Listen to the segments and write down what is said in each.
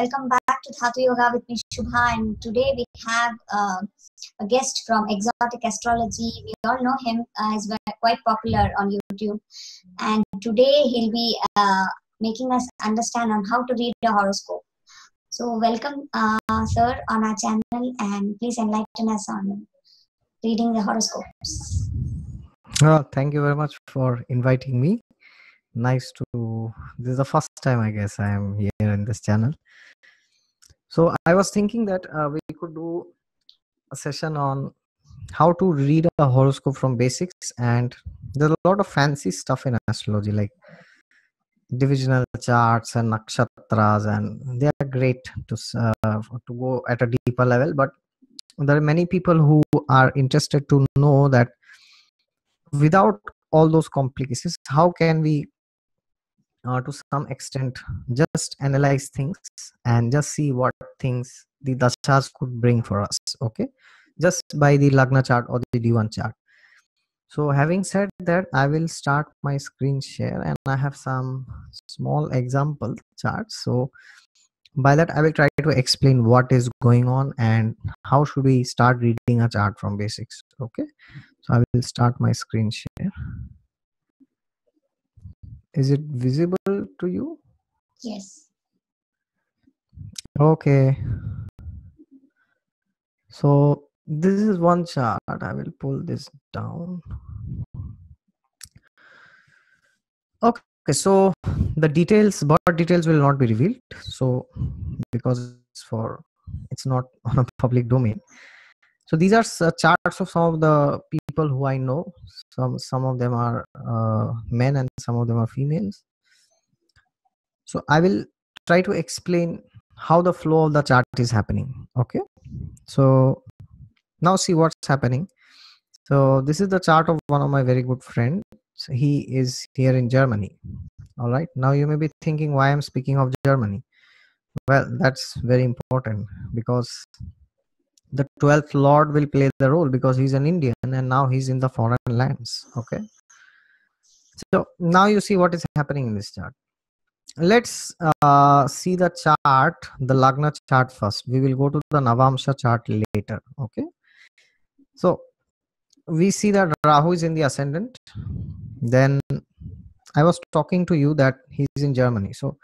Welcome back to Dhatu Yoga with me, Shubha, and today we have a guest from Exotic Astrology. We all know him; he's quite popular on YouTube. And today he'll be making us understand on how to read a horoscope. So, welcome, sir, on our channel, and please enlighten us on reading the horoscopes. Oh, thank you very much for inviting me. Nice to, this is the first time I guess I am here in this channel. So I was thinking that we could do a session on how to read a horoscope from basics, and there's a lot of fancy stuff in astrology like divisional charts and nakshatras, and they are great to go at a deeper level, but there are many people who are interested to know that without all those complications, how can we to some extent just analyze things and just see what things the dashas could bring for us, okay, just by the Lagna chart or the D1 chart. So having said that, I will start my screen share, and I have some small example charts, so by that I will try to explain what is going on and how should we start reading a chart from basics, okay. So I will start my screen share. Is it visible to you? Yes. Okay. So this is one chart. I will pull this down. Okay. So the details, but details will not be revealed. So because it's not on a public domain. So these are charts of some of the people who I know. Some of them are men and some of them are females. So I will try to explain how the flow of the chart is happening. Okay. So now see what's happening. So this is the chart of one of my very good friends. He is here in Germany. All right. Now you may be thinking why I'm speaking of Germany. Well, that's very important because the 12th Lord will play the role because he's an Indian and now he's in the foreign lands. Okay. So now you see what is happening in this chart. Let's see the chart, the Lagna chart first. We will go to the Navamsha chart later. Okay. So we see that Rahu is in the ascendant. Then I was talking to you that he's in Germany. So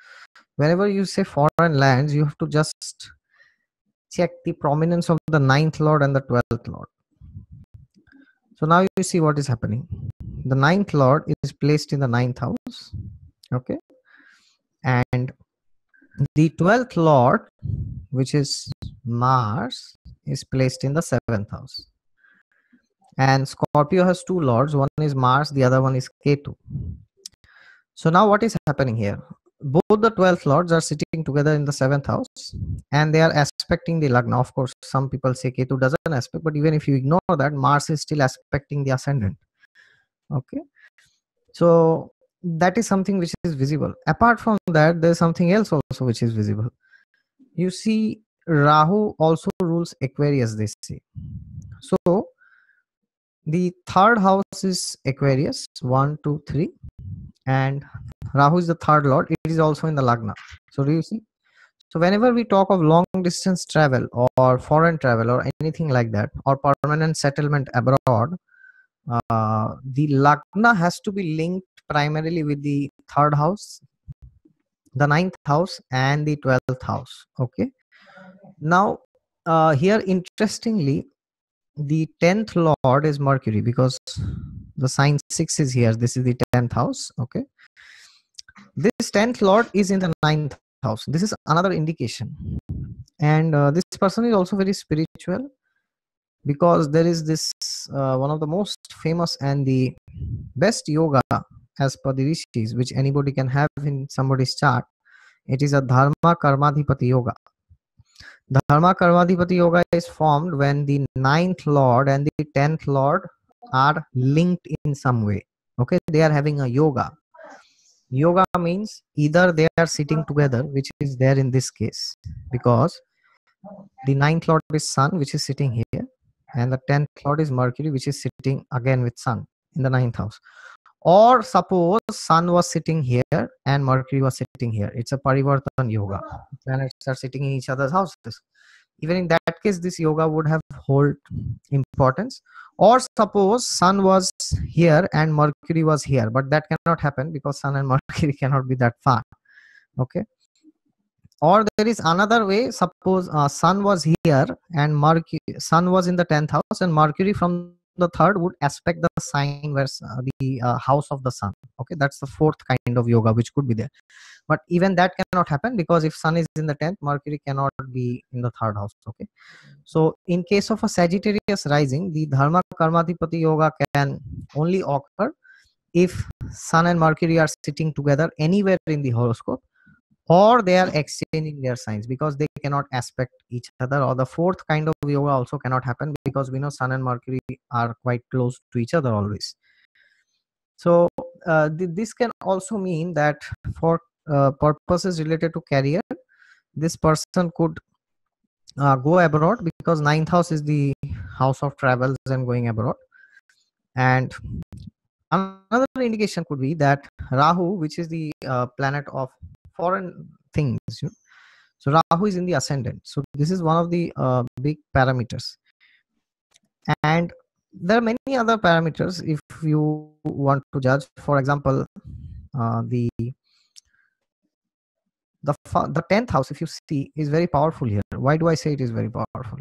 whenever you say foreign lands, you have to just check the prominence of the 9th Lord and the 12th Lord. So now you see what is happening. The 9th Lord is placed in the 9th house. Okay. And the 12th Lord, which is Mars, is placed in the 7th house. And Scorpio has two lords. One is Mars, the other one is Ketu. So now what is happening here? Both the 12th lords are sitting together in the 7th house and they are aspecting the Lagna. Of course, some people say Ketu doesn't aspect, but even if you ignore that, Mars is still aspecting the ascendant. Okay. So that is something which is visible. Apart from that, there's something else also which is visible. You see, Rahu also rules Aquarius, they say. So the 3rd house is Aquarius, 1, 2, 3. And Rahu is the 3rd lord. It is also in the Lagna. So do you see? So whenever we talk of long distance travel or foreign travel or anything like that, or permanent settlement abroad, the Lagna has to be linked primarily with the 3rd house, the 9th house and the 12th house. Okay. Now here interestingly, the 10th lord is Mercury because the sign 6 is here. This is the 10th house. Okay. This 10th lord is in the 9th house. This is another indication. And this person is also very spiritual because there is this one of the most famous and the best yoga as per the rishis, which anybody can have in somebody's chart. It is a Dharma Karma Adhipati Yoga. Dharma Karma Adhipati Yoga is formed when the 9th lord and the 10th lord are linked in some way. Okay, they are having a yoga. Yoga means either they are sitting together, which is there in this case, because the 9th lord is Sun, which is sitting here, and the 10th lord is Mercury, which is sitting again with Sun in the 9th house. Or suppose Sun was sitting here and Mercury was sitting here. It's a parivartan yoga. Planets are sitting in each other's houses. Even in that case, this yoga would have whole importance. Or suppose Sun was here and Mercury was here, but that cannot happen because Sun and Mercury cannot be that far. Okay. Or there is another way. Suppose Sun was here and Mercury, Sun was in the 10th house and Mercury from the 3rd would aspect the sign where the house of the Sun. Okay, that's the 4th kind of yoga which could be there. But even that cannot happen because if Sun is in the 10th, Mercury cannot be in the 3rd house. Okay, so in case of a Sagittarius rising, the Dharma Karma Adhipati Yoga can only occur if Sun and Mercury are sitting together anywhere in the horoscope, or they are exchanging their signs, because they cannot aspect each other. Or the 4th kind of yoga also cannot happen because we know Sun and Mercury are quite close to each other always. So this can also mean that for purposes related to career, this person could go abroad, because 9th house is the house of travels and going abroad. And another indication could be that Rahu, which is the planet of foreign things, you know. So Rahu is in the ascendant. So this is one of the big parameters. And there are many other parameters if you want to judge. For example, the 10th house, if you see, is very powerful here. Why do I say it is very powerful?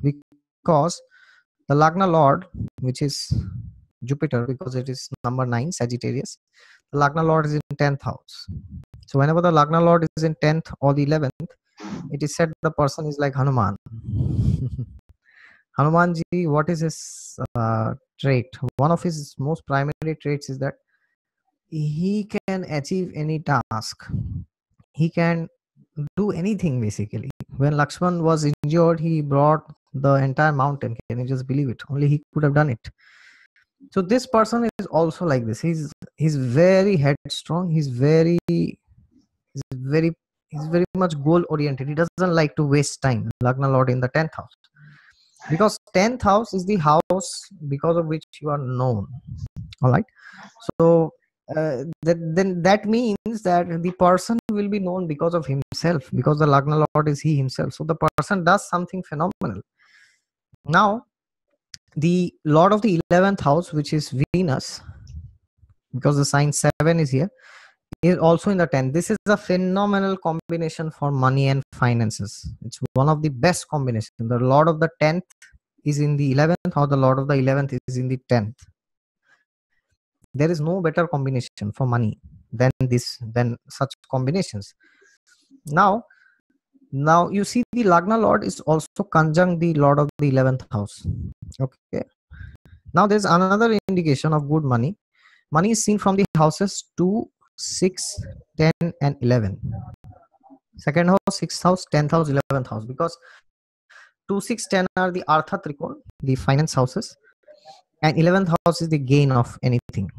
Because the Lagna Lord, which is Jupiter, because it is number 9, Sagittarius, the Lagna Lord is in 10th house. So whenever the Lagna Lord is in 10th or the 11th, it is said the person is like Hanuman. Hanumanji, what is his trait? One of his most primary traits is that he can achieve any task. He can do anything basically. When Lakshman was injured, he brought the entire mountain. Can you just believe it? Only he could have done it. So this person is also like this. He's very headstrong. He's very much goal oriented. He doesn't like to waste time. Lagna Lord in the 10th house, because 10th house is the house because of which you are known. All right. So then that means that the person will be known because of himself, because the Lagna Lord is he himself. So the person does something phenomenal. Now, the Lord of the 11th house, which is Venus, because the sign 7 is here, is also in the 10th. This is a phenomenal combination for money and finances. It's one of the best combinations. The Lord of the 10th is in the 11th, or the Lord of the 11th is in the 10th. There is no better combination for money than this, than such combinations. Now you see the Lagna Lord is also conjunct the Lord of the 11th house. Okay. Now there's another indication of good money. Money is seen from the houses 2, 6, 10 and 11. 2nd house, 6th house, 10th house, 11th house. Because 2, 6, 10 are the Artha Trikon, the finance houses. And 11th house is the gain of anything.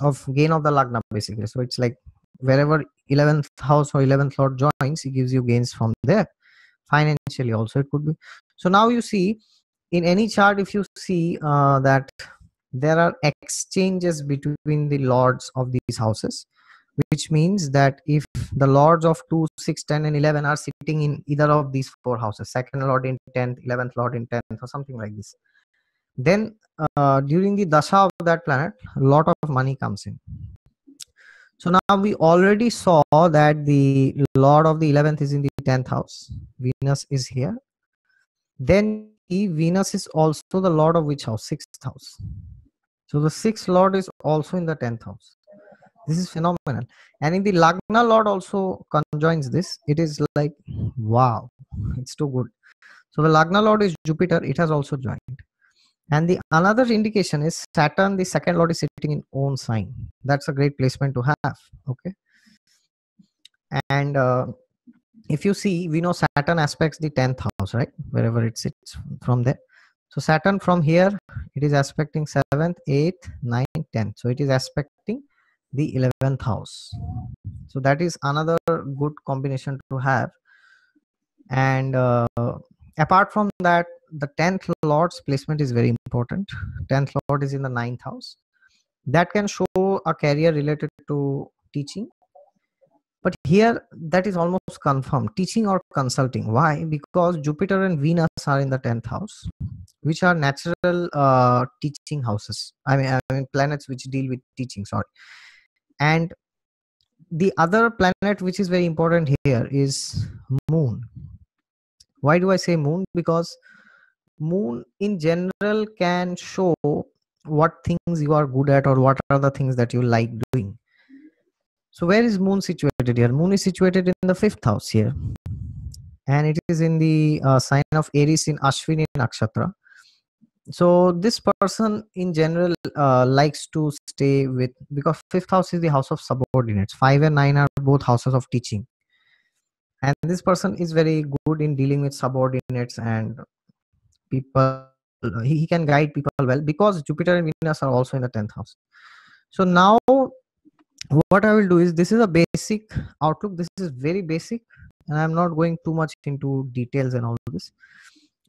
Of gain of the Lagna basically. So it's like wherever 11th house or 11th Lord joins, he gives you gains from there. Financially also it could be. So now you see, in any chart, if you see that there are exchanges between the lords of these houses, which means that if the lords of 2, 6, 10 and 11 are sitting in either of these 4 houses, 2nd Lord in 10th, 11th Lord in 10th or something like this, then during the dasha of that planet, a lot of money comes in. So now we already saw that the Lord of the 11th is in the 10th house. Venus is here. Then Venus is also the Lord of which house? 6th house. So the 6th Lord is also in the 10th house. This is phenomenal. And in the Lagna Lord also conjoins this. It is like, wow, it's too good. So the Lagna Lord is Jupiter. It has also joined. And the another indication is Saturn, the 2nd Lord, is sitting in own sign. That's a great placement to have. Okay. And if you see, we know Saturn aspects the 10th house, right? Wherever it sits from there. So Saturn from here, it is aspecting 7th, 8th, 9th, 10th. So it is aspecting the 11th house. So that is another good combination to have. And apart from that, the 10th Lord's placement is very important. 10th Lord is in the 9th house. that can show a career related to teaching. But here that is almost confirmed, teaching or consulting. Why? Because Jupiter and Venus are in the 10th house, which are natural teaching houses. I mean planets which deal with teaching, sorry. And the other planet which is very important here is Moon. Why do I say Moon? Because Moon in general can show what things you are good at or what are the things that you like doing. So where is Moon situated here? Moon is situated in the 5th house here, and it is in the sign of Aries in Ashwini Nakshatra. So this person in general likes to stay with, because 5th house is the house of subordinates. 5 and 9 are both houses of teaching, and this person is very good in dealing with subordinates and people. He can guide people well because Jupiter and Venus are also in the 10th house. So now what I will do is, this is a basic outlook. This is very basic and I'm not going too much into details and all this.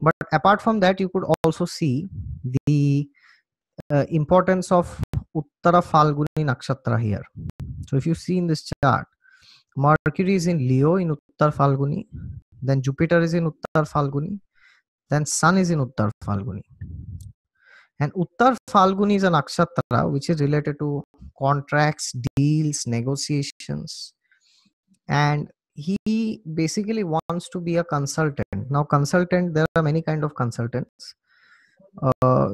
But apart from that, you could also see the importance of Uttara Phalguni Nakshatra here. So if you see in this chart, Mercury is in Leo in Uttara Phalguni, then Jupiter is in Uttara Phalguni, then Sun is in Uttara Phalguni. And Uttara Phalguni is a nakshatra which is related to contracts, deals, negotiations. And he basically wants to be a consultant. Now consultant, there are many kind of consultants.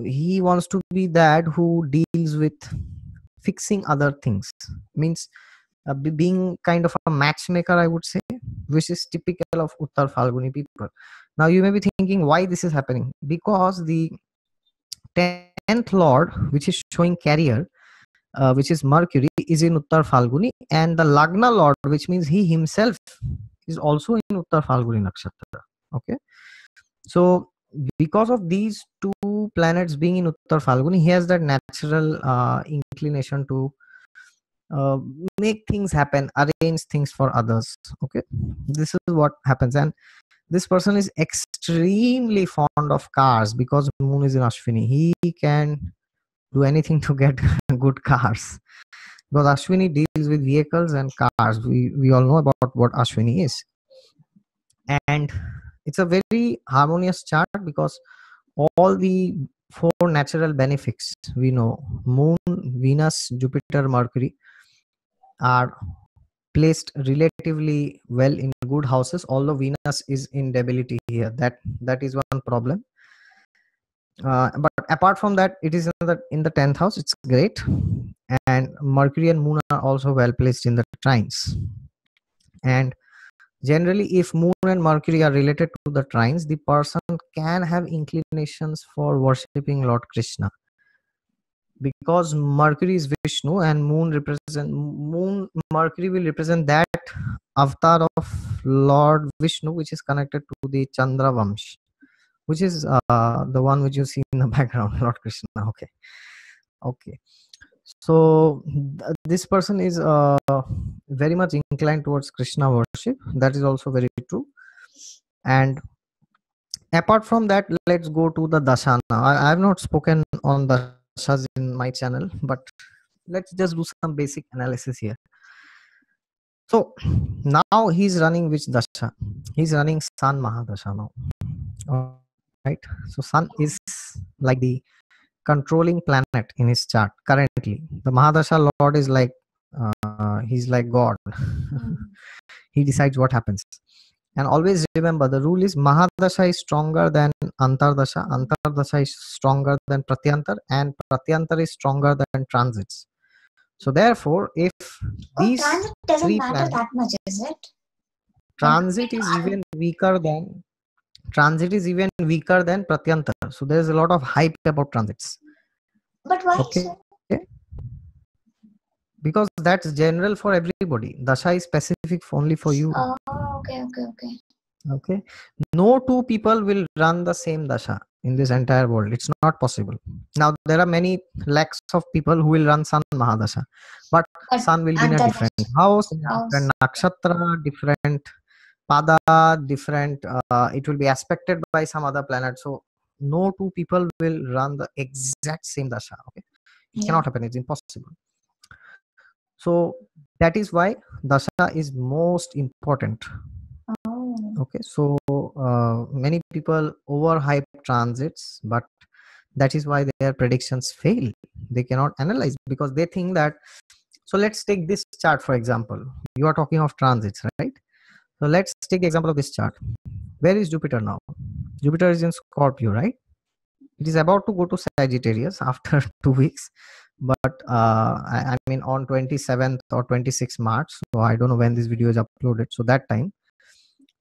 He wants to be that who deals with fixing other things. Means being kind of a matchmaker, I would say, which is typical of Uttara Phalguni people. Now you may be thinking why this is happening, because the 10th lord, which is showing career, which is Mercury, is in Uttara Phalguni, and the Lagna lord, which means he himself, is also in Uttara Phalguni Nakshatra. Okay, so because of these two planets being in Uttara Phalguni, he has that natural inclination to make things happen, arrange things for others. Okay, this is what happens. And this person is extremely fond of cars because Moon is in Ashwini. He can do anything to get good cars, because Ashwini deals with vehicles and cars. We all know about what Ashwini is. And it's a very harmonious chart because all the four natural benefits we know, Moon, Venus, Jupiter, Mercury, are placed relatively well in good houses, although Venus is in debility here. That is one problem. But apart from that, it is in the 10th house. It's great. And Mercury and Moon are also well placed in the trines. And generally, if Moon and Mercury are related to the trines, the person can have inclinations for worshipping Lord Krishna. Because Mercury is Vishnu and Mercury will represent that avatar of Lord Vishnu, which is connected to the Chandravamsh, which is the one which you see in the background, Lord Krishna. Okay, okay. So this person is very much inclined towards Krishna worship. That is also very true. And apart from that, let's go to the Dashana. I have not spoken on the Dashas in my channel, but let's just do some basic analysis here. So now he's running which Dasha? He's running Sun Mahadasha now. All right. So Sun is like the controlling planet in his chart currently. The Mahadasha Lord is like he's like God. He decides what happens. And always remember, the rule is Mahadasha is stronger than Antardasha, Antardasha is stronger than Pratyantar, and Pratyantar is stronger than Transits. So therefore, if these transit doesn't three matter planets, that much, is it? Transit is even weaker than Pratyantar. So there is a lot of hype about transits. But why? Okay. Okay. Because that's general for everybody. Dasha is specific only for you. Oh, okay. Okay. No two people will run the same dasha in this entire world. It's not possible. Now there are many lakhs of people who will run Sun Mahadasha, but Sun will be in a different house, different nakshatra, different pada, different. It will be aspected by some other planet. So no two people will run the exact same dasha. Okay. It cannot happen. It's impossible. So that is why dasha is most important. Oh. Okay. So many people overhype transits, but that is why their predictions fail. They cannot analyze because they think that. So let's take this chart, for example. You are talking of transits, right? So let's take example of this chart. Where is Jupiter now? Jupiter is in Scorpio, right? It is about to go to Sagittarius after 2 weeks. But I mean on 27th or 26th March. So I don't know when this video is uploaded. So that time.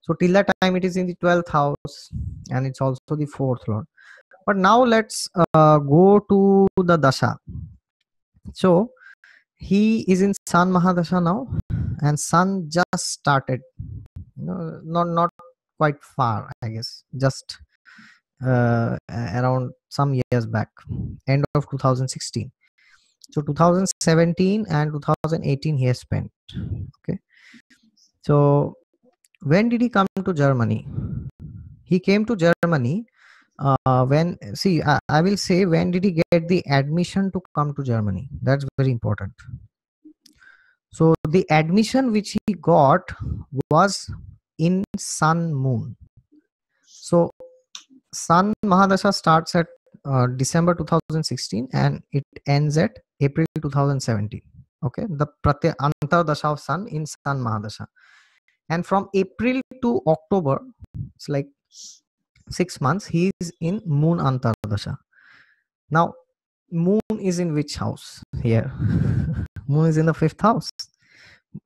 So till that time it is in the 12th house and it's also the 4th lord. But now let's go to the dasha. So he is in Sun Mahadasha now, and Sun just started, you know, not quite far, I guess, just around some years back, end of 2016. So 2017 and 2018 he has spent. Okay. So when did he come to Germany? He came to Germany when, see, I will say when did he get the admission to come to Germany? That's very important. So the admission which he got was in Sun Moon. So Sun Mahadasha starts at December 2016 and it ends at April 2017. Okay, the Antardasha of Sun in Sun Mahadasha. And from April to October, it's like 6 months, he is in Moon Antardasha. Now, Moon is in which house here? Moon is in the 5th house.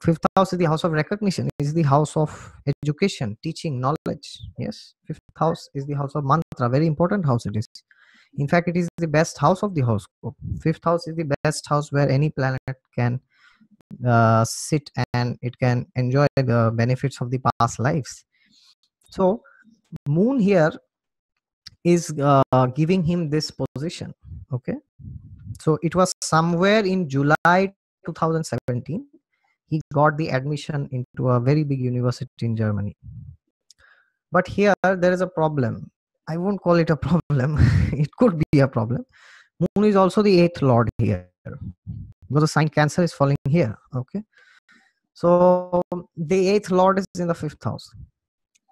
5th house is the house of recognition. It is the house of education, teaching, knowledge. Yes, 5th house is the house of mantra. Very important house it is. In fact, it is the best house of the horoscope. 5th house is the best house where any planet can sit and it can enjoy the benefits of the past lives. So, Moon here is giving him this position. Okay, so it was somewhere in July 2017 he got the admission into a very big university in Germany. But here there is a problem. I won't call it a problem. It could be a problem. Moon is also the 8th lord here because the sign Cancer is falling here. Okay, so the 8th lord is in the 5th house.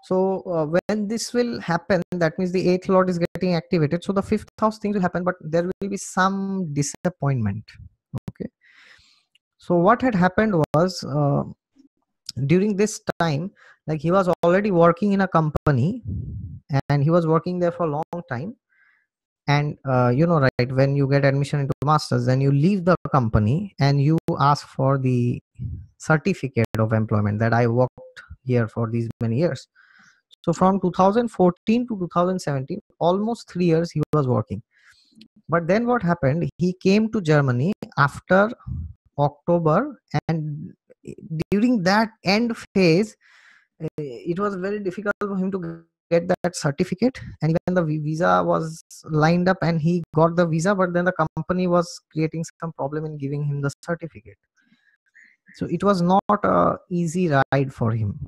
So when this will happen, that means the 8th lord is getting activated. So the 5th house things will happen, but there will be some disappointment. Okay. So what had happened was during this time, like he was already working in a company and he was working there for a long time. And you know, right, when you get admission into masters, then you leave the company and you ask for the certificate of employment that I worked here for these many years. So from 2014 to 2017, almost 3 years he was working. But then what happened, he came to Germany after October, and during that end phase, it was very difficult for him to get that certificate, and even the visa was lined up and he got the visa, but then the company was creating some problem in giving him the certificate. So it was not an easy ride for him.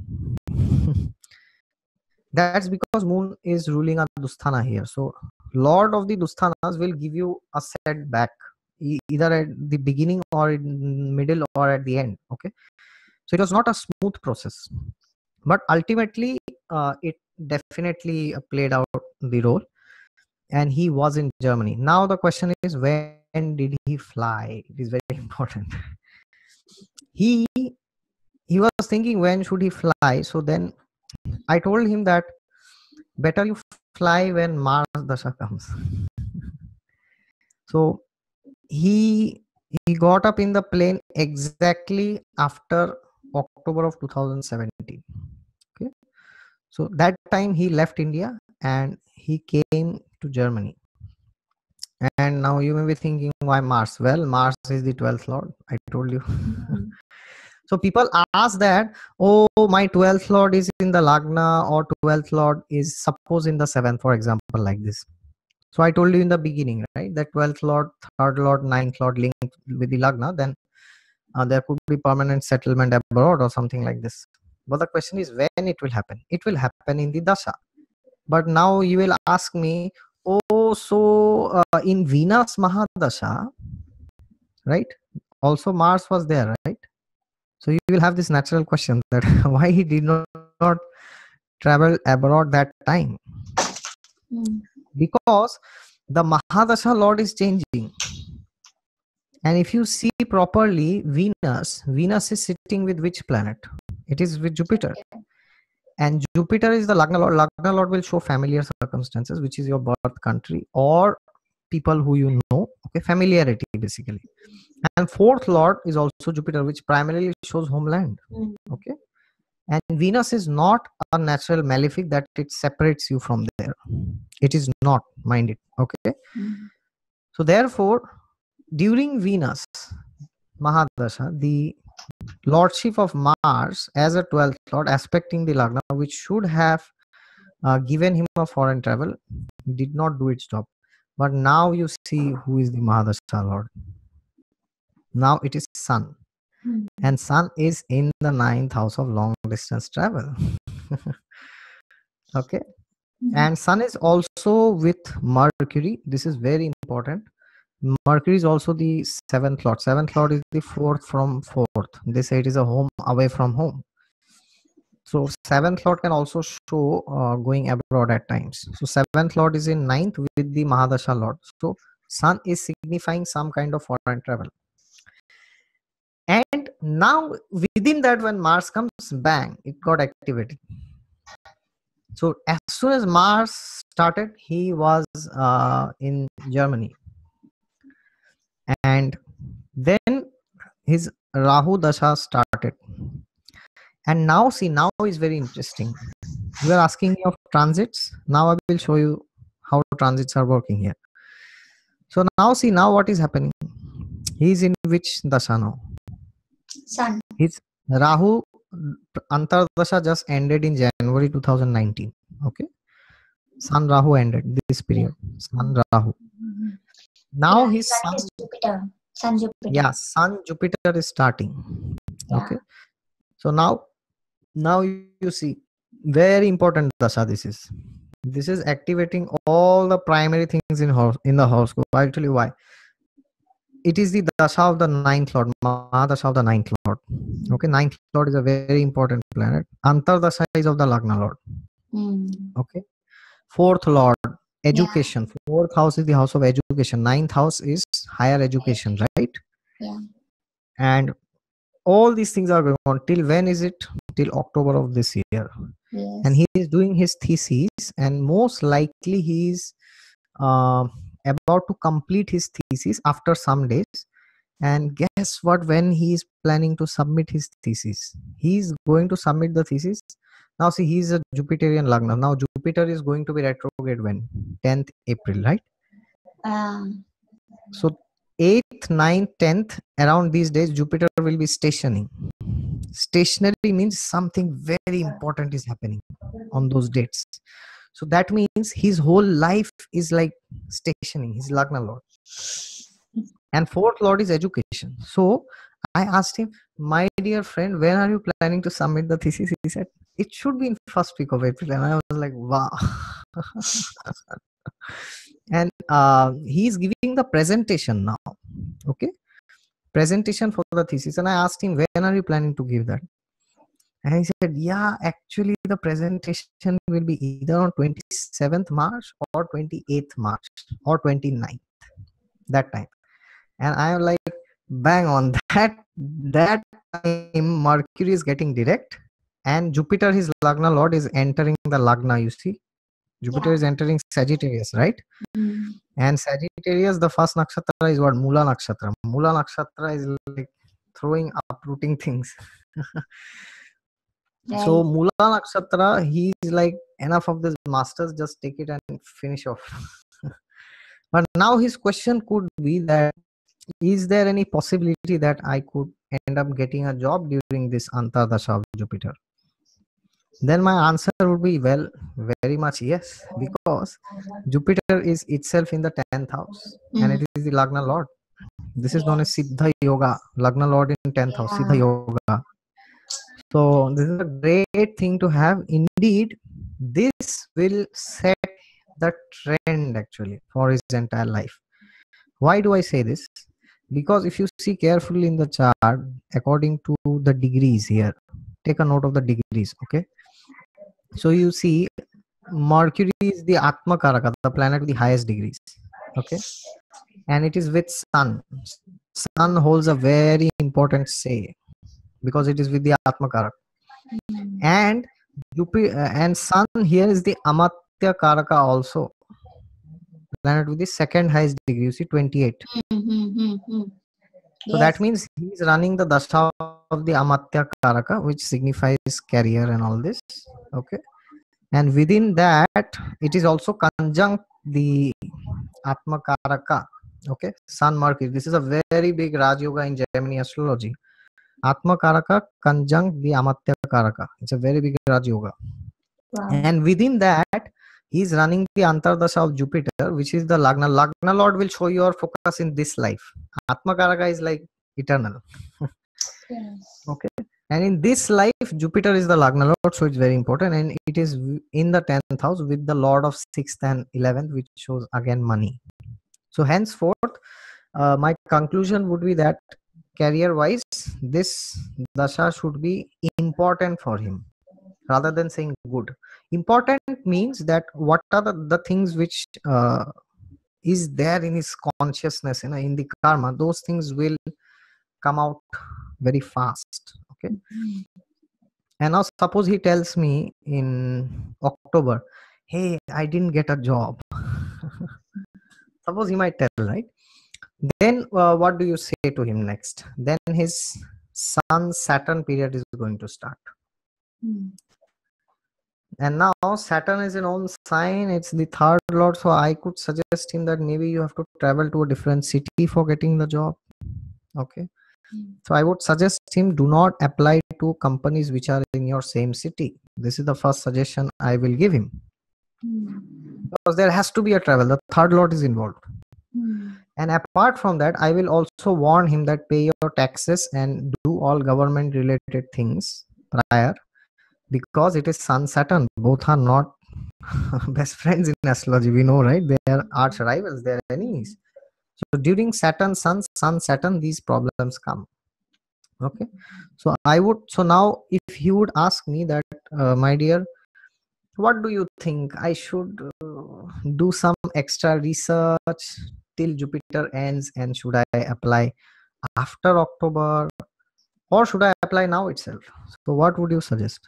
That's because Moon is ruling a Dushtaana here. So Lord of the Dushtaanas will give you a setback either at the beginning or in middle or at the end. Okay, so it was not a smooth process, but ultimately it definitely played out the role, and he was in Germany. Now the question is, when did he fly? It is very important. He was thinking, when should he fly? So then I told him that better you fly when Mars Dasha comes. So he got up in the plane exactly after October of 2017. Okay, so that time he left India and he came to Germany. And now you may be thinking, why Mars? Well, Mars is the 12th lord. I told you. So people ask that, oh, my 12th lord is in the Lagna, or 12th lord is suppose in the 7th, for example, like this. So I told you in the beginning, right, that 12th lord, 3rd lord, 9th lord linked with the Lagna, then there could be permanent settlement abroad or something like this. But the question is when it will happen. It will happen in the Dasha. But now you will ask me, oh, so in Venus Mahadasha, right? Also Mars was there, right? So you will have this natural question that why he did not travel abroad that time. Because the Mahadasha Lord is changing. And if you see properly, Venus is sitting with which planet? It is with Jupiter. And Jupiter is the Lagna Lord. Lagna Lord will show familiar circumstances, which is your birth country or people who you know. Okay, familiarity basically. And fourth Lord is also Jupiter, which primarily shows homeland. Okay. And Venus is not a natural malefic that it separates you from there. It is not, mind it. Okay. So therefore, during Venus Mahadasha, the lordship of Mars as a 12th lord aspecting the Lagna, which should have given him a foreign travel, did not do its job. But now you see who is the Mahadasha Lord. Now it is Sun. And Sun is in the 9th house of long distance travel. Okay. And Sun is also with Mercury. This is very important. Mercury is also the 7th lord. 7th lord is the 4th from 4th. They say it is a home away from home. So 7th lord can also show going abroad at times. So 7th lord is in 9th with the Mahadasha Lord. So Sun is signifying some kind of foreign travel. And now within that, when Mars comes, bang, it got activated. So as soon as Mars started, he was in Germany. And then his Rahu Dasha started. And now see, now is very interesting. You are asking me of transits. Now I will show you how transits are working here. So now see, now what is happening? He is in which Dasha now? Sun. His Rahu Antardasha just ended in January 2019. Okay. Sun Rahu ended this period. Sun Rahu. Now yeah, his Sun is Jupiter. Sun Jupiter. Yeah, Sun Jupiter is starting. Yeah. Okay. So now you see, very important Dasha this is. This is activating all the primary things in the horoscope. I'll tell you why. It is the Dasha of the 9th Lord, Mahadasha of the 9th Lord. Okay, 9th Lord is a very important planet. Antardasha is of the Lagna Lord. Okay, 4th Lord, education. 4th house is the house of education. 9th house is higher education, right? Yeah. And all these things are going on. Till when is it? Till October of this year. Yes. And he is doing his thesis, and most likely he is about to complete his thesis after some days. And guess what? When he is planning to submit his thesis, he is going to submit the thesis. Now see, he is a Jupiterian Lagna. Now Jupiter is going to be retrograde when? 10th April, right? So 8th, 9th, 10th, around these days, Jupiter will be stationing. Stationary means something very important is happening on those dates. So that means his whole life is like stationing, his Lagna Lord. And 4th Lord is education. So I asked him, my dear friend, when are you planning to submit the thesis? He said, it should be in first week of April. And I was like, wow. And he is giving the presentation now. Okay. Presentation for the thesis. And I asked him, when are you planning to give that? And he said, yeah, actually the presentation will be either on 27th March or 28th March or 29th, that time. And I'm like, bang on that time, Mercury is getting direct and Jupiter, his Lagna Lord, is entering the Lagna, you see. Jupiter is entering Sagittarius, right? And Sagittarius, the first nakshatra is what? Mula Nakshatra. Mula Nakshatra is like throwing, uprooting things. Right. So Mula Nakshatra, he is like, enough of this masters, just take it and finish off. But now his question could be that, is there any possibility that I could end up getting a job during this Antardasha of Jupiter? Then my answer would be, well, very much yes, because Jupiter is itself in the 10th house and it is the Lagna Lord. This is known as Siddha Yoga, Lagna Lord in 10th house, Siddha Yoga. So this is a great thing to have. Indeed, this will set the trend actually for his entire life. Why do I say this? Because if you see carefully in the chart, according to the degrees here, take a note of the degrees, okay? So you see Mercury is the Atma Karaka, the planet with the highest degrees, okay? And it is with Sun. Sun holds a very important say because it is with the Atma Karaka. And Sun here is the Amatya Karaka also, planet with the second highest degree, you see 28. So that means he is running the dasha of the Amatya Karaka, which signifies career and all this, okay? And within that, it is also conjunct the Atma Karaka, okay? Sun Mercury. This is a very big Raj Yoga in Gemini astrology. Atma Karaka conjunct the Amatya Karaka. It's a very big Raj Yoga. Wow. And within that, he is running the Antardasha of Jupiter, which is the Lagna. Lagna Lord will show your focus in this life. Atma Karaka is like eternal. Yes. Okay. And in this life, Jupiter is the Lagna Lord, so it's very important. And it is in the 10th house with the Lord of 6th and 11th, which shows again money. So henceforth, my conclusion would be that career-wise, this dasha should be important for him rather than saying good. Important means that what are the things which is there in his consciousness, you know, in the karma, those things will come out very fast. Okay. And now suppose he tells me in October, hey, I didn't get a job. Suppose he might tell, right? Then what do you say to him next? Then his Sun-Saturn period is going to start. And now Saturn is in own sign, it's the third lord, so I could suggest him that maybe you have to travel to a different city for getting the job. Okay. So I would suggest him, do not apply to companies which are in your same city. This is the first suggestion I will give him. Because there has to be a travel, the third lord is involved. And apart from that, I will also warn him that pay your taxes and do all government related things prior, because it is Sun Saturn. Both are not best friends in astrology, we know, right? They are arch rivals, they are enemies. So during Saturn Sun, Sun Saturn, these problems come. Okay. So I would, so now if he would ask me that, my dear, what do you think? I should do some extra research till Jupiter ends, and should I apply after October or should I apply now itself? So what would you suggest?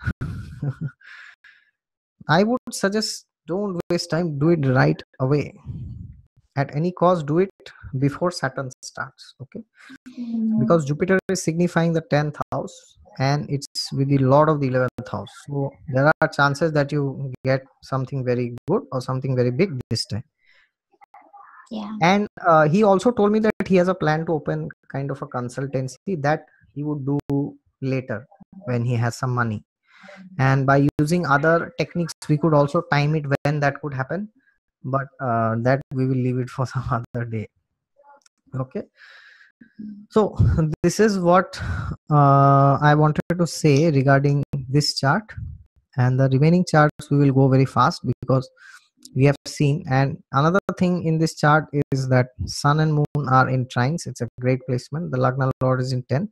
I would suggest, don't waste time, do it right away. At any cost, do it before Saturn starts, okay? Because Jupiter is signifying the 10th house and it's with the Lord of the 11th house. So there are chances that you get something very good or something very big this time. Yeah. And he also told me that he has a plan to open kind of a consultancy that he would do later when he has some money. And by using other techniques, we could also time it when that could happen. But that we will leave it for some other day. Okay. So this is what I wanted to say regarding this chart. And the remaining charts, we will go very fast because we have seen. And another thing in this chart is that Sun and Moon are in trines. It's a great placement. The Lagna Lord is in 10th.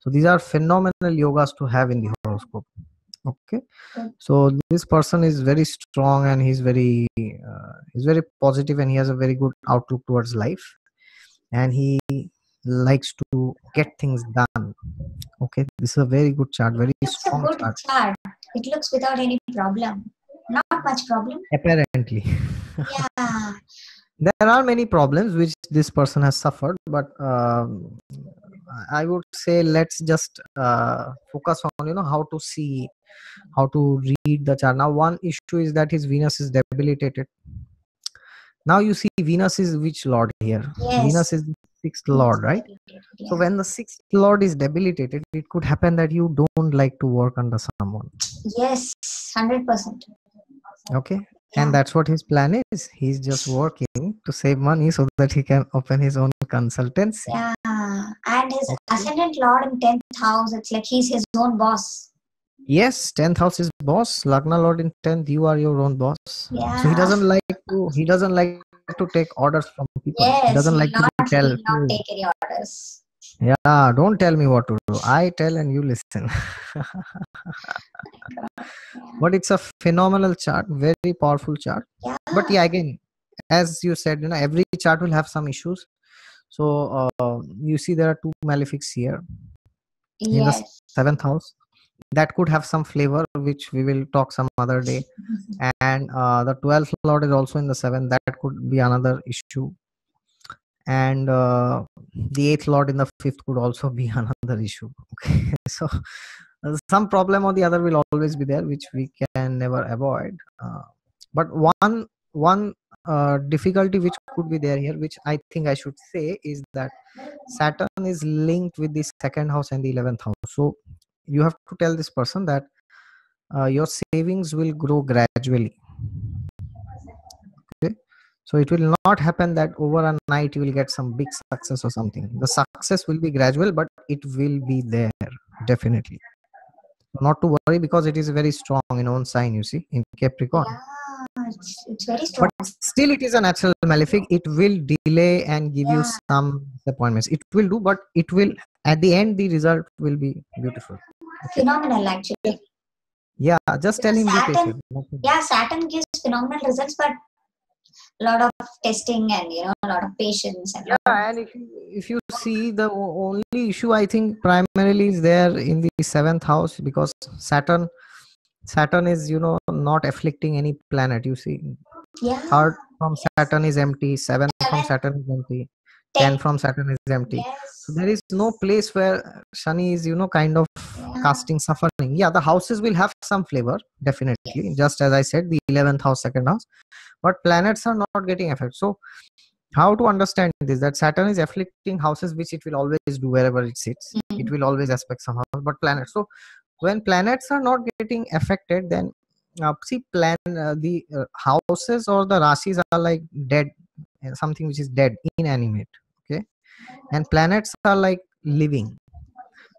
So these are phenomenal yogas to have in the horoscope. Okay, so this person is very strong and he's very positive and he has a very good outlook towards life and he likes to get things done. Okay, this is a very good chart, very strong chart. It looks without any problem, not much problem. Apparently. Yeah. There are many problems which this person has suffered, but I would say let's just focus on, you know, how to see, how to read the chart. Now one issue is that his Venus is debilitated. Now you see Venus is which lord here? Yes. Venus is the 6th lord, right? Yeah. So when the 6th lord is debilitated, it could happen that you don't like to work under someone. Yes, 100%. Okay. Yeah. And that's what his plan is. He's just working to save money so that he can open his own consultancy. Yeah. And his ascendant lord in 10th house, it's like he's his own boss. Yes, 10th house is boss. Lagna lord in 10th, you are your own boss. Yeah. So he doesn't like to to take orders from people. Yes, doesn't like to be tell. Not take any orders. Yeah, don't tell me what to do. I tell and you listen. But it's a phenomenal chart, very powerful chart. Yeah. But yeah, again, as you said, you know, every chart will have some issues. So you see, there are two malefics here in the seventh house. That could have some flavor, which we will talk some other day. And the 12th lord is also in the 7th. That could be another issue. And the 8th lord in the 5th could also be another issue. Okay, so some problem or the other will always be there, which we can never avoid. But one difficulty which could be there here, which I think I should say, is that Saturn is linked with the 2nd house and the 11th house. So you have to tell this person that your savings will grow gradually. Okay? So it will not happen that over a night you will get some big success or something. The success will be gradual, but it will be there, definitely. Not to worry, because it is very strong in own sign, you see, in Capricorn. Yeah, it's very strong. But still it is a natural malefic. It will delay and give you some disappointments. It will do, but it will, at the end, the result will be beautiful. Okay. Phenomenal, actually. Yeah, just tell him Saturn, yeah, Saturn gives phenomenal results, but a lot of testing and, you know, a lot of patience. And if you see, the only issue I think primarily is there in the 7th house, because Saturn is, you know, not afflicting any planet, you see. Yeah. 3rd from Saturn is empty, 7th from Saturn is empty, 10 from Saturn is empty. Yes. So there is no place where Shani is, you know, kind of casting suffering. Yeah, the houses will have some flavor, definitely. Yes. Just as I said, the 11th house, 2nd house. But planets are not getting affected. So how to understand this? That Saturn is afflicting houses, which it will always do wherever it sits. Mm-hmm. It will always affect some house, but planets. So when planets are not getting affected, then see, the houses or the rashis are like dead, something which is dead, inanimate. Okay, and planets are like living.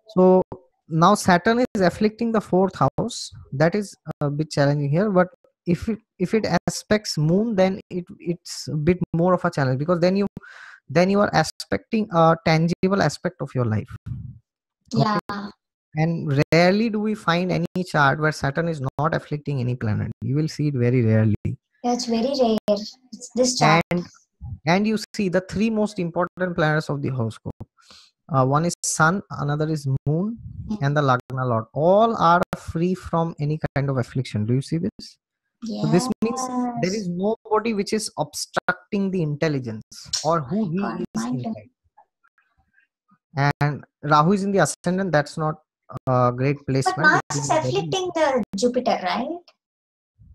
So now Saturn is afflicting the 4th house. That is a bit challenging here, but if it aspects moon, then it's a bit more of a challenge, because then you are aspecting a tangible aspect of your life. Okay? Yeah. And rarely do we find any chart where Saturn is not afflicting any planet. You will see it very rarely. That's very rare. It's this chart. And you see the 3 most important planets of the horoscope. One is Sun, another is Moon, and the Lagna Lord. All are free from any kind of affliction. Do you see this? Yes. So this means there is nobody which is obstructing the intelligence or who he is inside. And Rahu is in the ascendant. That's not a great placement. But Mars is afflicting the Jupiter, right?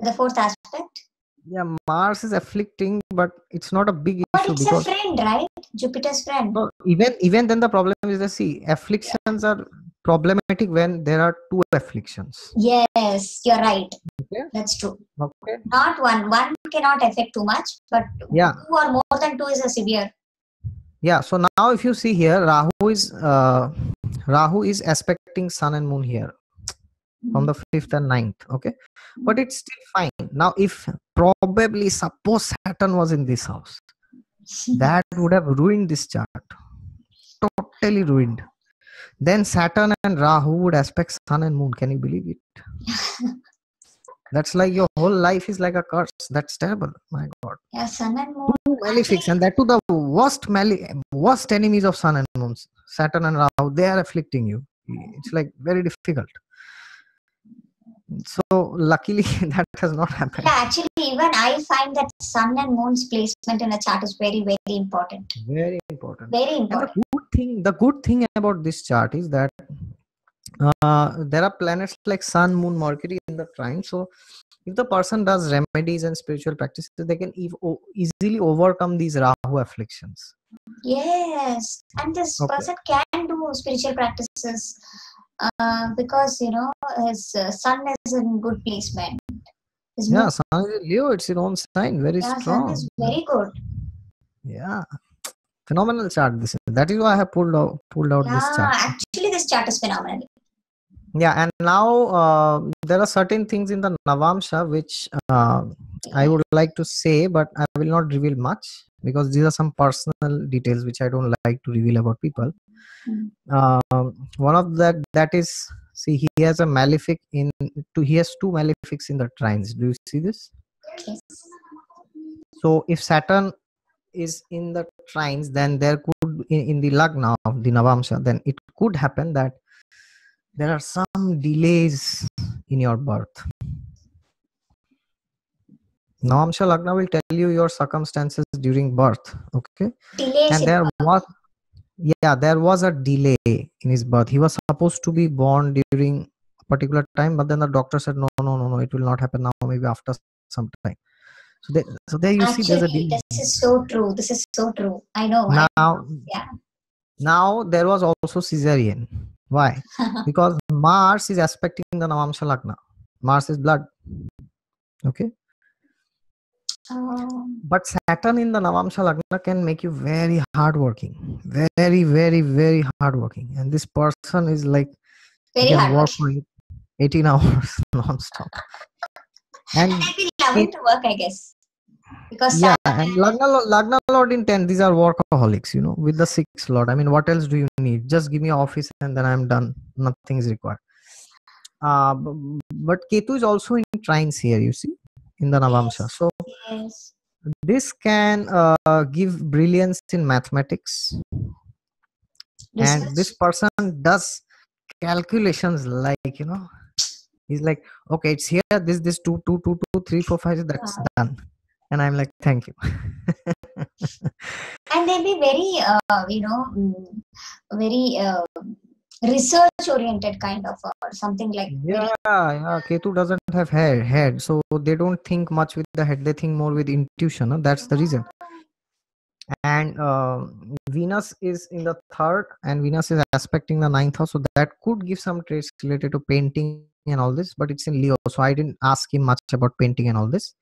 The 4th aspect. Yeah, Mars is afflicting, but it's not a big issue. But it's a friend, right? Jupiter's friend. No, even then the problem is the sea. Afflictions are problematic when there are 2 afflictions. Yes, you're right. Okay. That's true. Okay. Not one. One cannot affect too much, but 2 or more than 2 is a severe. Yeah, so now if you see here, Rahu is aspecting Sun and Moon here from the 5th and 9th. Okay, but it's still fine. Now if probably suppose Saturn was in this house, that would have ruined this chart, totally ruined. Then Saturn and Rahu would aspect Sun and Moon. Can you believe it? That's like your whole life is like a curse. That's terrible. My God. Yeah, Sun and Moon. 2 malefics, and that to the worst enemies of Sun and Moon. Saturn and Rahu, they are afflicting you. It's like very difficult. So luckily that has not happened. Yeah, actually even I find that Sun and Moon's placement in a chart is very, very important. Very important. Very important. And the good thing about this chart is that there are planets like Sun, Moon, Mercury in the trine. So if the person does remedies and spiritual practices, they can easily overcome these Rahu afflictions. Yes, and this person can do spiritual practices because, you know, his Sun is in good placement. His Sun is Leo. It's in own sign, very strong. Sun is very good. Yeah. Phenomenal chart this is. That is why I have pulled out this chart. Actually this chart is phenomenal. Yeah, and now there are certain things in the Navamsha which I would like to say, but I will not reveal much because these are some personal details which I don't like to reveal about people. One of that is, see, he has a malefic in he has two malefics in the trines. Do you see this? Yes. So if Saturn is in the trines, then there could in the Lagna of the Navamsha, then it could happen that there are some delays in your birth. Navamsha Lagna will tell you your circumstances during birth. Okay. Delays, and there was, yeah, there was a delay in his birth. He was supposed to be born during a particular time, but then the doctor said, no, it will not happen now, maybe after some time. So, there you see there's a delay. This is so true. This is so true. I know. Now, yeah. Now there was also cesarean. Why? Because Mars is aspecting the Navamsha Lagna. Mars is blood. Okay. But Saturn in the Navamsha Lagna can make you very hardworking. Very, very, very hardworking. And this person is like, very hard work for 18 hours non-stop. And I've been loving to work, I guess. Because yeah, and Lagna Lord in 10, these are workaholics, you know, with the 6th Lord. I mean, what else do you need? Just give me office and then I'm done. Nothing is required. But Ketu is also in trines here, you see, in the Navamsha. So yes, this can give brilliance in mathematics. Research. And this person does calculations like, you know, he's like, okay, it's here, this, 2, 2, 2, 2, 3, 4, 5, that's done. And I'm like, thank you. And they'll be very, you know, very research-oriented kind of, or something like that. Yeah, yeah. Ketu doesn't have head, so they don't think much with the head. They think more with intuition. Huh? That's the reason. And Venus is in the 3rd, and Venus is aspecting the 9th house, so that could give some traits related to painting and all this, but it's in Leo, so I didn't ask him much about painting and all this.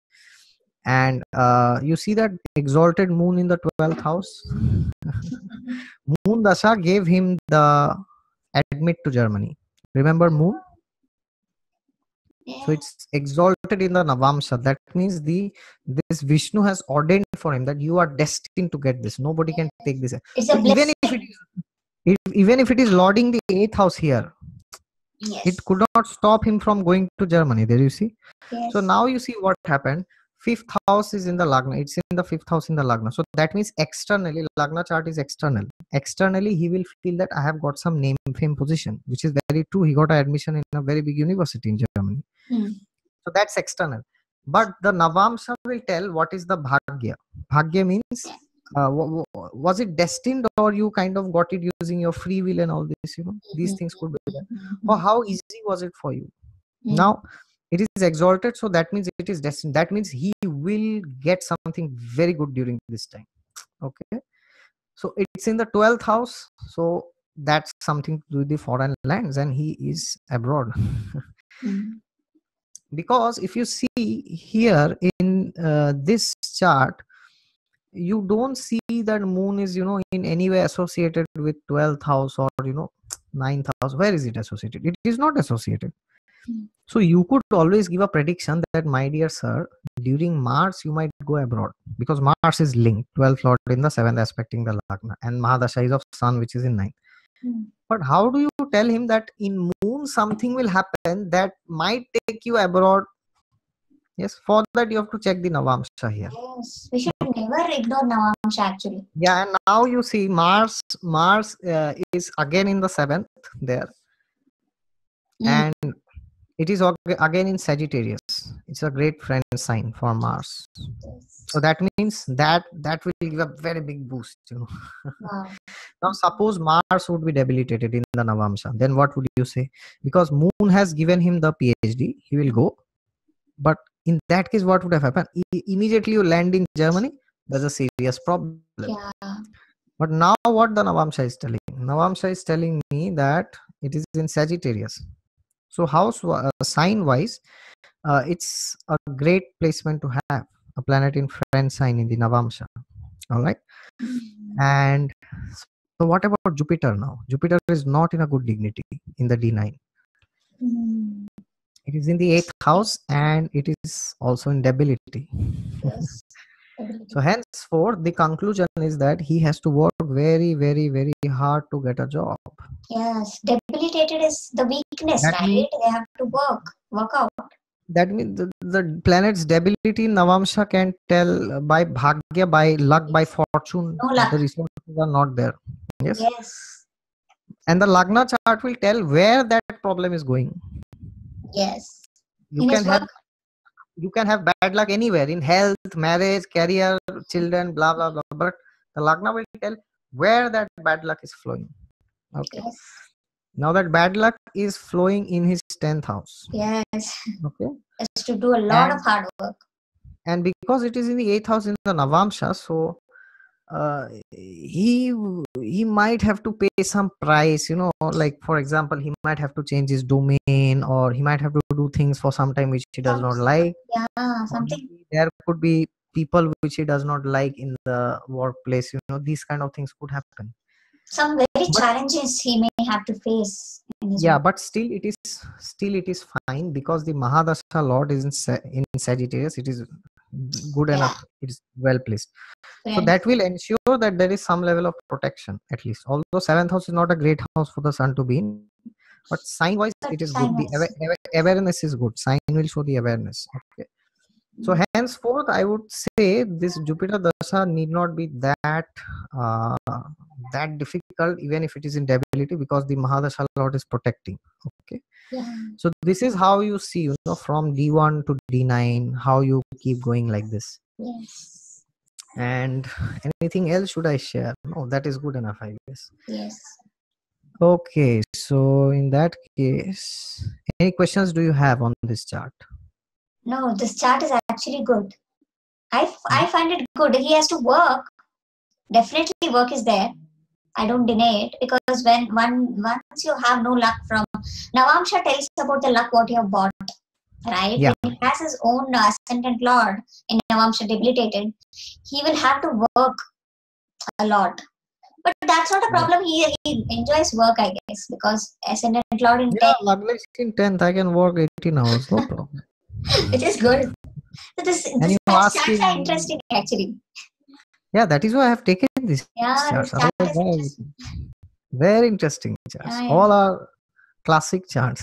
And you see that exalted moon in the 12th house. Moon Dasha gave him the admit to Germany. Remember moon? Yeah. So it's exalted in the Navamsha. That means this Vishnu has ordained for him that you are destined to get this. Nobody can take this. It's a blessing. Even if it is lording the 8th house here. Yes. It could not stop him from going to Germany. There you see. Yes. So now you see what happened. 5th house is in the Lagna. It's in the 5th house in the Lagna. So that means externally, Lagna chart is external. Externally, he will feel that I have got some name, fame, position, which is very true. He got an admission in a very big university in Germany. Hmm. So that's external. But the Navamsha will tell what is the Bhagya. Bhagya means, was it destined or you kind of got it using your free will and all this, you know, these things could be there. Or how easy was it for you? Now, it is exalted, so that means it is destined. That means he will get something very good during this time. Okay. So it's in the 12th house, so that's something to do with the foreign lands, and he is abroad. Because if you see here in this chart, you don't see that moon is, you know, in any way associated with 12th house or, you know, 9th house. Where is it associated? It is not associated. So you could always give a prediction that, my dear sir, during Mars you might go abroad, because Mars is linked, 12th Lord in the 7th aspecting the Lagna, and Mahadasha is of Sun, which is in 9th. But how do you tell him that in moon something will happen that might take you abroad? Yes, for that you have to check the Navamsha here. Yes, we should never ignore Navamsha actually. Yeah, and now you see Mars is again in the 7th there. And it is again in Sagittarius. It's a great friend sign for Mars. Yes. So that means that will give a very big boost, you know. Wow. Now suppose Mars would be debilitated in the Navamsha, then what would you say? Because moon has given him the PhD, he will go. But in that case, what would have happened? Immediately you land in Germany, there's a serious problem. Yeah. But now what the Navamsha is telling? Navamsha is telling me that it is in Sagittarius. So house sign-wise, it's a great placement to have a planet in friend sign in the Navamsha. All right. And so what about Jupiter now? Jupiter is not in a good dignity in the D9. It is in the 8th house and it is also in debility. Yes. So henceforth, the conclusion is that he has to work very, very, very hard to get a job. Yes, debilitated is the weakness, that right? Means, they have to work out. That means the planet's debility, Navamsha can tell by Bhagya, by luck, by fortune, no luck. The resources are not there. Yes. Yes. And the Lagna chart will tell where that problem is going. Yes. You can have bad luck anywhere, in health, marriage, career, children, blah, blah, blah. But the Lagna will tell where that bad luck is flowing. Okay. Yes. Now that bad luck is flowing in his 10th house. Yes. Okay. Has to do a lot of hard work. And because it is in the 8th house in the Navamsha, so he might have to pay some price, you know, like for example, he might have to change his domain, or he might have to do things for some time which he does not like. Yeah, something. There could be people which he does not like in the workplace, you know, these kind of things could happen. Some very challenges he may have to face. Yeah, but still it is fine, because the Mahadasha Lord is in Sagittarius. It is good enough. It is well placed. Right. So that will ensure that there is some level of protection at least. Although 7th house is not a great house for the sun to be in, but sign wise it is good. The awareness is good. Sign will show the awareness. Okay. So henceforth, I would say this Jupiter Dasha need not be that difficult, even if it is in debility, because the Mahadasha Lord is protecting. Okay. Yeah. So this is how you see, you know, from D1 to D9, how you keep going like this. Yes. And anything else should I share? No, that is good enough, I guess. Yes. Okay. So in that case, any questions do you have on this chart? No, this chart is actually good. I find it good. He has to work. Definitely work is there. I don't deny it, because when once you have no luck from... Navamsha tells about the luck what you have bought, right? Yeah. When he has his own ascendant lord in Navamsha debilitated, he will have to work a lot. But that's not a problem. He enjoys work, I guess, because ascendant lord in 10th. Yeah, luckily in 10th, I can work 18 hours, no problem. It is good. So this charts are interesting actually. Yeah, that is why I have taken these charts. Chart very interesting charts. Yeah, yeah. All are classic charts.